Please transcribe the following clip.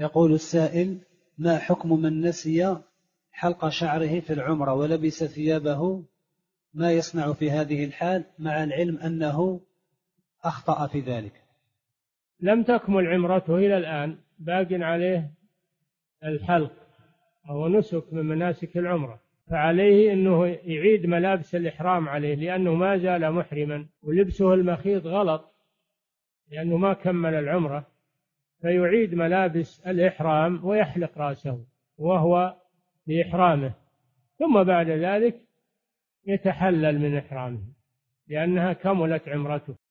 يقول السائل: ما حكم من نسي حلق شعره في العمرة ولبس ثيابه؟ ما يصنع في هذه الحال مع العلم أنه أخطأ في ذلك؟ لم تكمل عمرته إلى الآن، باق عليه الحلق أو نسك من مناسك العمرة، فعليه أنه يعيد ملابس الإحرام عليه، لأنه ما زال محرما، ولبسه المخيط غلط لأنه ما كمل العمرة، فيعيد ملابس الإحرام ويحلق رأسه وهو لإحرامه، ثم بعد ذلك يتحلل من إحرامه لأنها كملت عمرته.